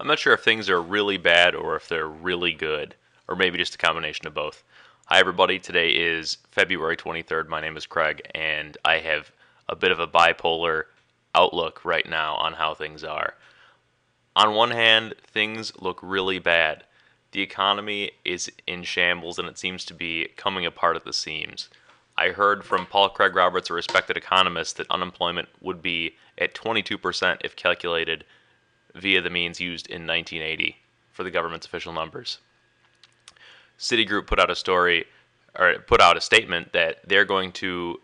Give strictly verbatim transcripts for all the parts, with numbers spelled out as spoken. I'm not sure if things are really bad or if they're really good, or maybe just a combination of both. Hi, everybody. Today is February twenty-third. My name is Craig, and I have a bit of a bipolar outlook right now on how things are. On one hand, things look really bad. The economy is in shambles, and it seems to be coming apart at the seams. I heard from Paul Craig Roberts, a respected economist, that unemployment would be at twenty-two percent if calculated via the means used in nineteen eighty for the government's official numbers. Citigroup put out a story, or put out a statement that they're going to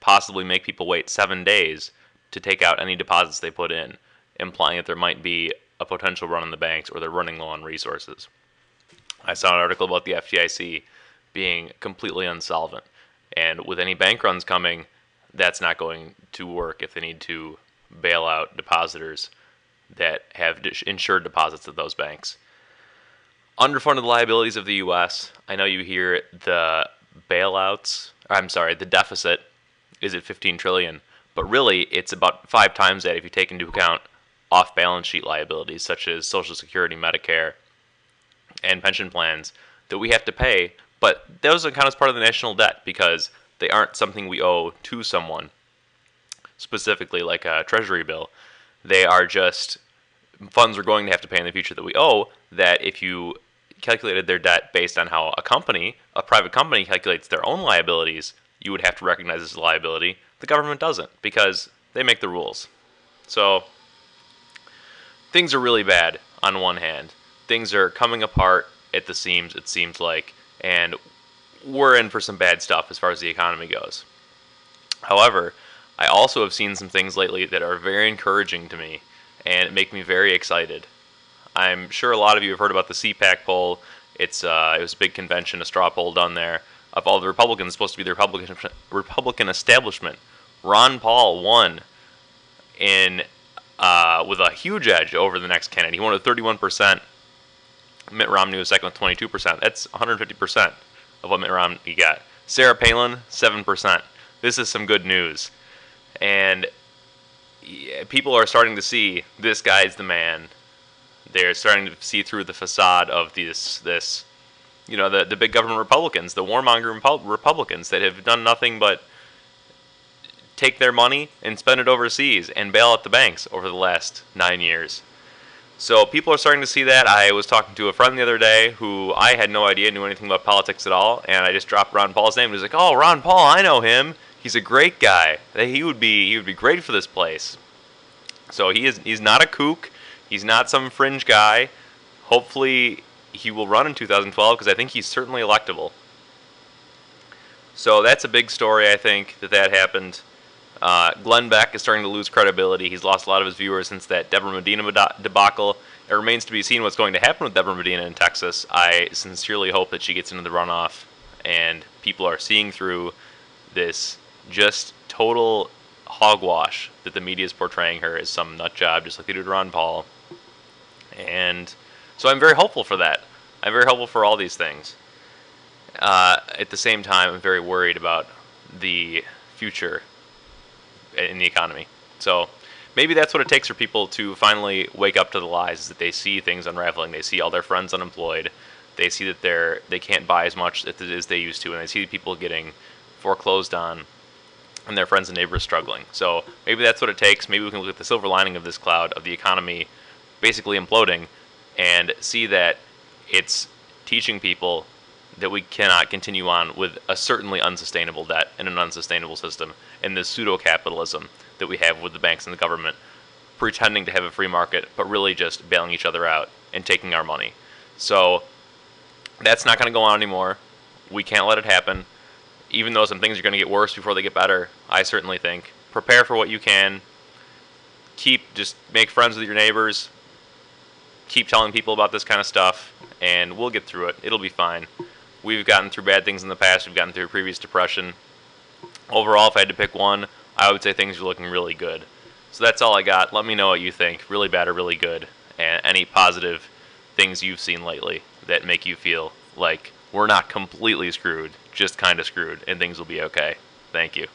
possibly make people wait seven days to take out any deposits they put in, implying that there might be a potential run on the banks or they're running low on resources. I saw an article about the F D I C being completely insolvent, and with any bank runs coming, that's not going to work if they need to bail out depositors that have insured deposits at those banks. Underfunded liabilities of the U S I know you hear the bailouts, I'm sorry, the deficit is at fifteen trillion dollars, but really it's about five times that if you take into account off-balance sheet liabilities such as Social Security, Medicare, and pension plans that we have to pay, but those don't count as part of the national debt because they aren't something we owe to someone, specifically like a treasury bill. They are just funds we're going to have to pay in the future that we owe, that if you calculated their debt based on how a company, a private company, calculates their own liabilities, you would have to recognize this as a liability. The government doesn't because they make the rules. So things are really bad on one hand. Things are coming apart at the seams, it seems like, and we're in for some bad stuff as far as the economy goes. However, I also have seen some things lately that are very encouraging to me and make me very excited. I'm sure a lot of you have heard about the C PAC poll. It's uh, it was a big convention, a straw poll done there of all the Republicans, supposed to be the Republican Republican establishment. Ron Paul won in uh, with a huge edge over the next candidate. He won with thirty-one percent. Mitt Romney was second with twenty-two percent. That's one hundred fifty percent of what Mitt Romney got. Sarah Palin, seven percent. This is some good news. And yeah, people are starting to see this guy's the man. They're starting to see through the facade of this, this, you know, the, the big government Republicans, the warmonger Repu- Republicans that have done nothing but take their money and spend it overseas and bail out the banks over the last nine years. So people are starting to see that. I was talking to a friend the other day who I had no idea knew anything about politics at all, and I just dropped Ron Paul's name, and he's like, "Oh, Ron Paul, I know him. He's a great guy. He would be he would be great for this place." So he is he's not a kook. He's not some fringe guy. Hopefully he will run in two thousand twelve because I think he's certainly electable. So that's a big story, I think, that that happened. Uh, Glenn Beck is starting to lose credibility. He's lost a lot of his viewers since that Deborah Medina debacle. It remains to be seen what's going to happen with Deborah Medina in Texas. I sincerely hope that she gets into the runoff and people are seeing through this just total hogwash that the media is portraying her as some nut job, just like they did Ron Paul. And so I'm very hopeful for that. I'm very hopeful for all these things. Uh, at the same time, I'm very worried about the future in the economy. So maybe that's what it takes for people to finally wake up to the lies, is that they see things unraveling. They see all their friends unemployed. They see that they're they can't buy as much as they used to, and they see people getting foreclosed on and their friends and neighbors struggling. So maybe that's what it takes. Maybe we can look at the silver lining of this cloud of the economy basically imploding and see that it's teaching people that we cannot continue on with a certainly unsustainable debt and an unsustainable system and this pseudo-capitalism that we have with the banks and the government pretending to have a free market but really just bailing each other out and taking our money. So that's not going to go on anymore. We can't let it happen. Even though some things are going to get worse before they get better, I certainly think. Prepare for what you can. Keep, just make friends with your neighbors. Keep telling people about this kind of stuff, and we'll get through it. It'll be fine. We've gotten through bad things in the past. We've gotten through a previous depression. Overall, if I had to pick one, I would say things are looking really good. So that's all I got. Let me know what you think. Really bad or really good. And any positive things you've seen lately that make you feel like we're not completely screwed, just kind of screwed, and things will be okay. Thank you.